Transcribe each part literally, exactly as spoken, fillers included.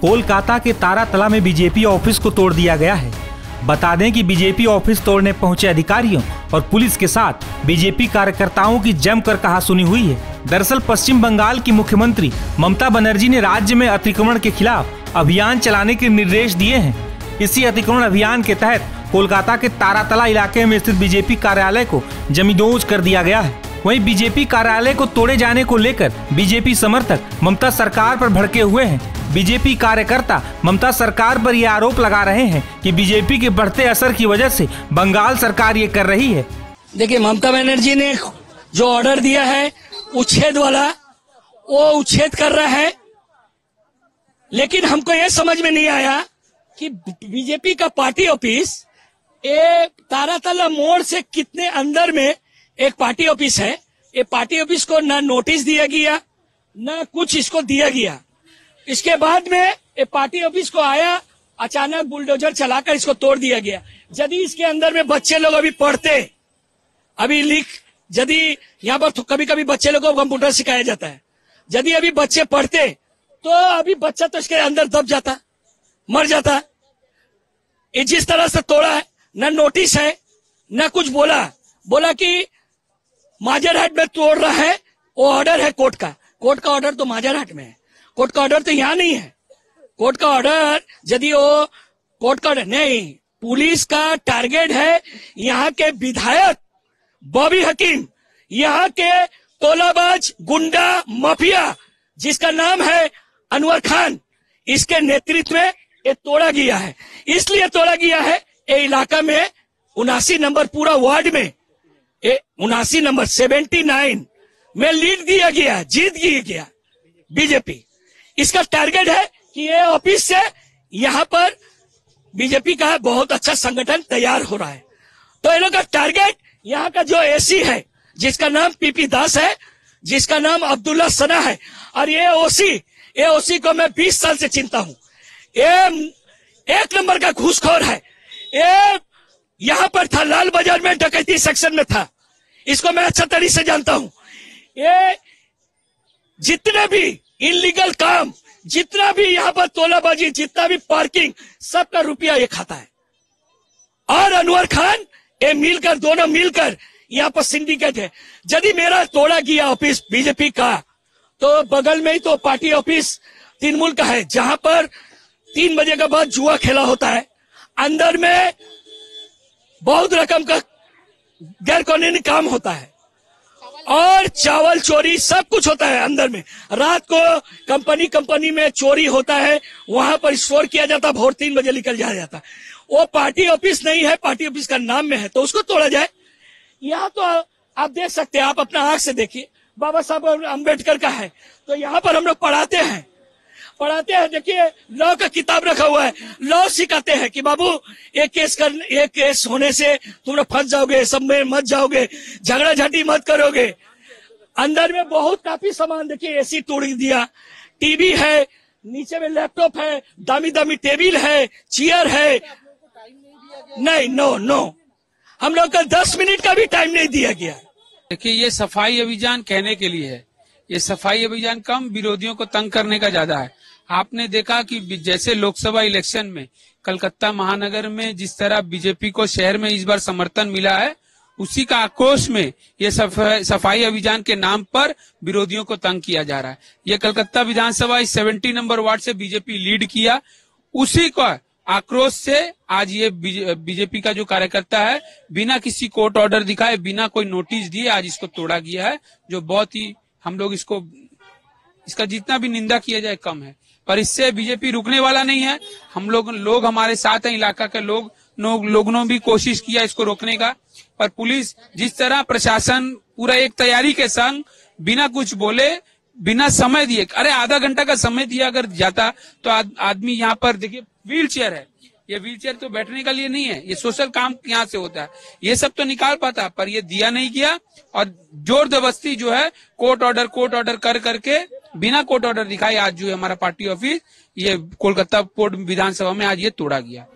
कोलकाता के तारातला में BJP office को तोड़ दिया गया है। बता दें कि बीजेपी ऑफिस तोड़ने पहुंचे अधिकारियों और पुलिस के साथ बीजेपी कार्यकर्ताओं की जमकर कहासुनी हुई है। दरअसल पश्चिम बंगाल की मुख्यमंत्री ममता बनर्जी ने राज्य में अतिक्रमण के खिलाफ अभियान चलाने के निर्देश दिए हैं। इसी अतिक्रमण अभियान के तहत कोलकाता के तारातला इलाके में स्थित बीजेपी कार्यालय को जमींदोज कर दिया गया है। वहीं बीजेपी कार्यालय को तोड़े जाने को लेकर बीजेपी समर्थक ममता सरकार पर भड़के हुए हैं। बीजेपी कार्यकर्ता ममता सरकार पर यह आरोप लगा रहे हैं कि बीजेपी के बढ़ते असर की वजह से बंगाल सरकार ये कर रही है। देखिए, ममता बनर्जी ने जो ऑर्डर दिया है उच्छेद वाला, वो उच्छेद कर रहा है, लेकिन हमको ये समझ में नहीं आया कि बीजेपी का पार्टी ऑफिस ये तारातला मोड़ से कितने अंदर में एक पार्टी ऑफिस है। ये पार्टी ऑफिस को ना नोटिस दिया गया, ना कुछ इसको दिया गया। इसके बाद में ये पार्टी ऑफिस को आया, अचानक बुलडोजर चलाकर इसको तोड़ दिया गया। यदि इसके अंदर में बच्चे लोग अभी पढ़ते, अभी लिख, यदि यहाँ पर कभी कभी बच्चे लोगों को कंप्यूटर सिखाया जाता है, यदि अभी बच्चे पढ़ते तो अभी बच्चा तो इसके अंदर दब जाता, मर जाता। ये जिस तरह से तोड़ा है, ना नोटिस है, ना कुछ बोला बोला कि माजरहाट में तोड़ रहा है, वो ऑर्डर है कोर्ट का। कोर्ट का ऑर्डर तो माजरहाट में है, कोर्ट का ऑर्डर तो यहाँ नहीं है। कोर्ट का ऑर्डर यदि वो कोर्ट का नहीं, पुलिस का टारगेट है यहाँ के विधायक बॉबी हकीम, यहाँ के तोलाबाज गुंडा माफिया जिसका नाम है अनवर खान, इसके नेतृत्व में ये तोड़ा गया है। इसलिए तोड़ा गया है ये इलाका में उनासी नंबर पूरा वार्ड में उनासी नंबर सेवेंटी नाइन में लीड दिया गया, जीत दिया गया बीजेपी। इसका टारगेट है कि ये ऑफिस से यहाँ पर बीजेपी का बहुत अच्छा संगठन तैयार हो रहा है। तो इन लोग का टारगेट यहाँ का जो एसी है जिसका नाम पीपी दास है, जिसका नाम अब्दुल्ला सना है, और ये ओसी ये ओसी को मैं बीस साल से चिंता हूँ। ये एक नंबर का घूसखोर है। ये यहाँ पर था, लाल बाजार में डकैती सेक्शन में था, इसको मैं अच्छा तरीके से जानता हूँ। ये जितने भी इलीगल काम, जितना भी यहाँ पर तोलाबाजी, जितना भी पार्किंग, सबका रुपया ये खाता है। और अनवर खान ये मिलकर, दोनों मिलकर यहाँ पर सिंडिकेट है। यदि मेरा तोड़ा गया ऑफिस बीजेपी का, तो बगल में ही तो पार्टी ऑफिस तृणमूल का है, जहां पर तीन बजे के बाद जुआ खेला होता है। अंदर में बहुत रकम का गैरकानूनी काम होता है और चावल चोरी सब कुछ होता है। अंदर में रात को कंपनी कंपनी में चोरी होता है, वहां पर स्टोर किया जाता, भोर तीन बजे निकल जाया जाता। वो पार्टी ऑफिस नहीं है, पार्टी ऑफिस का नाम में है, तो उसको तोड़ा जाए। यहाँ तो आप देख सकते हैं, आप अपना आंख से देखिए, बाबा साहब अम्बेडकर का है, तो यहाँ पर हम लोग पढ़ाते हैं पढ़ाते हैं देखिए, लॉ का किताब रखा हुआ है, लॉ सिखाते हैं कि बाबू एक केस कर एक केस होने से तुम लोग फंस जाओगे, सब में मत जाओगे, झगड़ा झाटी मत करोगे। अंदर में बहुत काफी सामान देखिए, एसी तोड़ दिया, टीवी है, नीचे में लैपटॉप है, दामी दामी टेबल है, चेयर है। नहीं, नो नो हम लोग का दस मिनट का भी टाइम नहीं दिया गया। देखिए, ये सफाई अभियान कहने के लिए है, ये सफाई अभियान कम विरोधियों को तंग करने का ज्यादा है। आपने देखा कि जैसे लोकसभा इलेक्शन में कलकत्ता महानगर में जिस तरह बीजेपी को शहर में इस बार समर्थन मिला है, उसी का आक्रोश में ये सफाई अभियान के नाम पर विरोधियों को तंग किया जा रहा है। ये कलकत्ता विधानसभा इस सत्तर नंबर वार्ड से बीजेपी लीड किया, उसी को आक्रोश से आज ये बीजेपी का जो कार्यकर्ता है बिना किसी कोर्ट ऑर्डर दिखाए, बिना कोई नोटिस दिए आज इसको तोड़ा गया है। जो बहुत ही हम लोग इसको इसका जितना भी निंदा किया जाए कम है, पर इससे बीजेपी रुकने वाला नहीं है। हम लोग लोग हमारे साथ हैं, इलाका के लोग लोगों ने भी कोशिश किया इसको रोकने का, पर पुलिस जिस तरह प्रशासन पूरा एक तैयारी के संग बिना कुछ बोले, बिना समय दिए, अरे आधा घंटा का समय दिया अगर जाता तो आद, आदमी यहाँ पर देखिए व्हील चेयर है, ये व्हील चेयर तो बैठने के लिए नहीं है, ये सोशल काम यहाँ से होता है, ये सब तो निकाल पाता, पर ये दिया नहीं गया। और जोर जबरदस्ती जो है कोर्ट ऑर्डर कोर्ट ऑर्डर कर करके बिना कोर्ट ऑर्डर दिखाए आज जो है हमारा पार्टी ऑफिस ये कोलकाता पोर्ट विधानसभा में आज ये तोड़ा गया।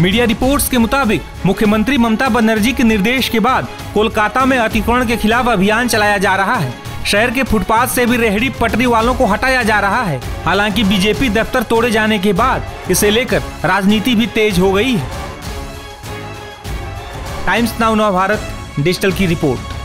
मीडिया रिपोर्ट्स के मुताबिक मुख्यमंत्री ममता बनर्जी के निर्देश के बाद कोलकाता में अतिक्रमण के खिलाफ अभियान चलाया जा रहा है। शहर के फुटपाथ से भी रेहड़ी पटरी वालों को हटाया जा रहा है। हालांकि बीजेपी दफ्तर तोड़े जाने के बाद इसे लेकर राजनीति भी तेज हो गई है। टाइम्स नाउ नवभारत डिजिटल की रिपोर्ट।